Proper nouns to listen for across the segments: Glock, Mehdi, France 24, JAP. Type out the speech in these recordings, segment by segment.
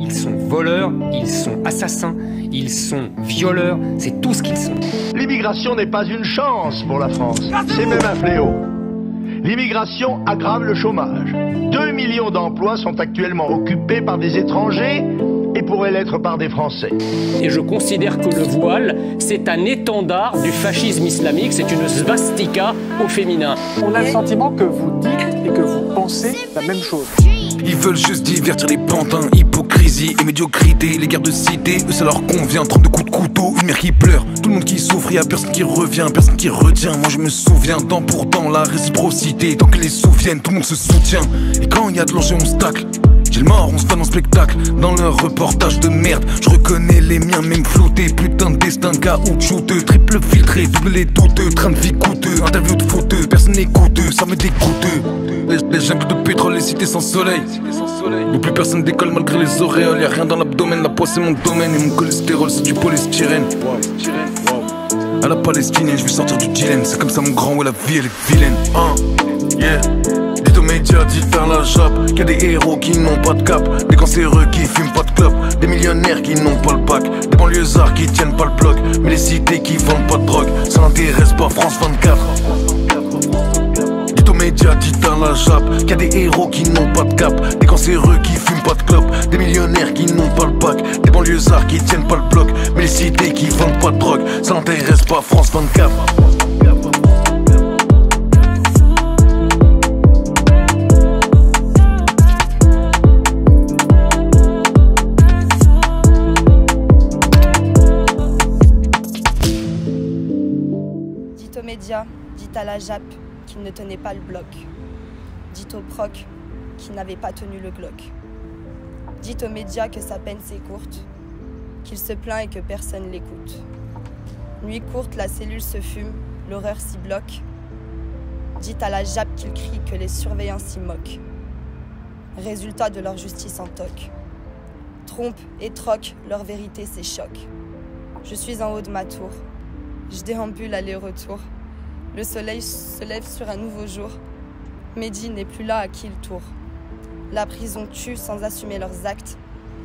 Ils sont voleurs, ils sont assassins, ils sont violeurs, c'est tout ce qu'ils sont. L'immigration n'est pas une chance pour la France, c'est même un fléau. L'immigration aggrave le chômage. 2 millions d'emplois sont actuellement occupés par des étrangers et pourraient l'être par des Français. Et je considère que le voile, c'est un étendard du fascisme islamique, c'est une svastika au féminin. On a le sentiment que vous dites et que vous pensez la même chose. Ils veulent juste divertir les pantins, hypocrisie et médiocrité. Les guerres de cité, eux ça leur convient. 32 coups de couteau, une mère qui pleure. Tout le monde qui souffre, y'a personne qui revient, personne qui retient. Moi je me souviens, tant pour tant, la réciprocité. Tant qu'ils les souviennent, tout le monde se soutient. Et quand il y a de l'enjeu, on se tacle. J'ai le mort, on se fait en spectacle. Dans leur reportage de merde, je reconnais les miens, même floutés. Putain de destin, caoutchouteux. Triple filtré, double les douteux. Train de vie coûteux, interview de fauteux. Personne n'écoute, ça me dégoûte. Les jungles de pétrole, les cités sans soleil. Où plus personne décolle malgré les auréoles. Y'a rien dans l'abdomen, la poisse c'est mon domaine. Et mon cholestérol c'est du polystyrène. À la palestinienne, je vais sortir du dilemme. C'est comme ça mon grand, ouais la vie elle est vilaine. Yeah. Dites aux médias, dites à la JAP qu'il y a des héros qui n'ont pas de cap. Des cancéreux qui fument pas de clope. Des millionnaires qui n'ont pas le pack. Des banlieusards qui tiennent pas le bloc. Mais les cités qui vendent pas de drogue, ça n'intéresse pas France 24. Média dit à la JAP qu'il y a des héros qui n'ont pas de cap. Des cancéreux qui fument pas de clope. Des millionnaires qui n'ont pas le pack. Des banlieusards qui tiennent pas le bloc. Mais les cités qui vendent pas de drogue, ça n'intéresse pas France 24. Dites aux médias, dites à la JAP qui ne tenait pas le bloc. Dites au proc qui n'avait pas tenu le Glock. Dites aux médias que sa peine c'est courte, qu'il se plaint et que personne l'écoute. Nuit courte, la cellule se fume, l'horreur s'y bloque. Dites à la JAP qu'il crie, que les surveillants s'y moquent. Résultat de leur justice en toc. Trompe et troque, leur vérité s'échoque. Je suis en haut de ma tour, je déambule aller-retour. Le soleil se lève sur un nouveau jour. Mehdi n'est plus là, à qui le tour. La prison tue sans assumer leurs actes.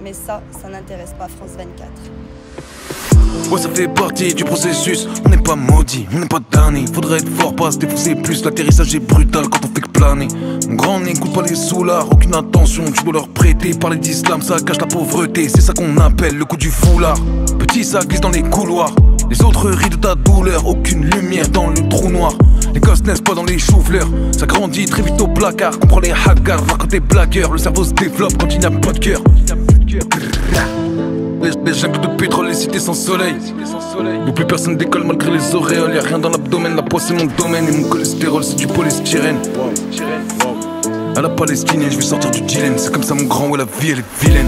Mais ça, ça n'intéresse pas France 24. Ouais, ça fait partie du processus. On n'est pas maudit, on n'est pas damné. Faudrait être fort, pas se défoncer plus. L'atterrissage est brutal quand on fait que planer. Mon grand n'écoute pas les soulards. Aucune attention, tu peux leur prêter. Parler d'islam, ça cache la pauvreté. C'est ça qu'on appelle le coup du foulard. Petit, ça glisse dans les couloirs. Les autres rient de ta douleur, aucune lumière dans le trou noir. Les gosses naissent pas dans les choux-fleurs, ça grandit très vite au placard. Comprends les hackers, voir quand t'es blagueur. Le cerveau se développe quand il n'y a pas de cœur. Les jungles de pétrole, les cités sans soleil. Où plus personne décolle malgré les auréoles. Y'a rien dans l'abdomen, la poisse c'est mon domaine. Et mon cholestérol c'est du polystyrène. À la palestinienne, je vais sortir du dilemme. C'est comme ça mon grand, ouais la vie elle est vilaine.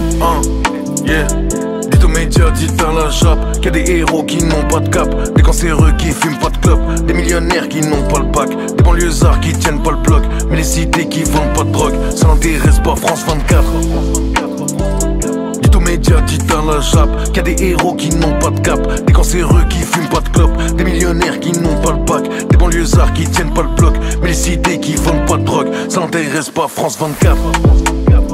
Yeah. Média dit à la JAP qu'il y a des héros qui n'ont pas de cap. Des cancéreux qui fument pas de clope. Des millionnaires qui n'ont pas le pack. Des banlieusards qui tiennent pas le bloc. Mais les cités qui vendent pas de drogue, ça n'intéresse pas France 24. Dites aux médias, dites à la JAP qu'il y a des héros qui n'ont pas de cap. Des cancéreux qui fument pas de clope. Des millionnaires qui n'ont pas le pack. Des banlieusards qui tiennent pas le bloc. Mais les cités qui vendent pas de drogue, ça n'intéresse pas France 24.